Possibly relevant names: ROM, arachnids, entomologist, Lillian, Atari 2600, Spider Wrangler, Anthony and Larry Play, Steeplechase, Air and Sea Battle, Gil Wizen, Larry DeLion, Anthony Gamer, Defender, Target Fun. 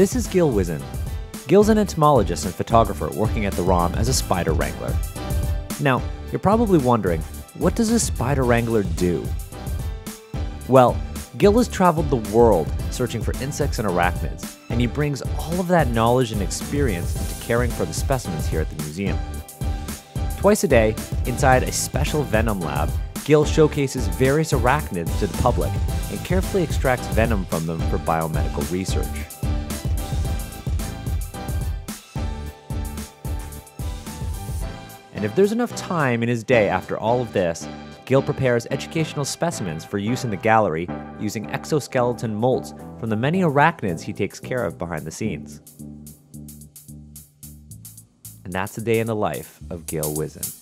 This is Gil Wizen. Gil's an entomologist and photographer working at the ROM as a spider wrangler. Now, you're probably wondering, what does a spider wrangler do? Well, Gil has traveled the world searching for insects and arachnids, and he brings all of that knowledge and experience into caring for the specimens here at the museum. Twice a day, inside a special venom lab, Gil showcases various arachnids to the public and carefully extracts venom from them for biomedical research. And if there's enough time in his day after all of this, Gil prepares educational specimens for use in the gallery using exoskeleton molds from the many arachnids he takes care of behind the scenes. And that's a day in the life of Gil Wizen.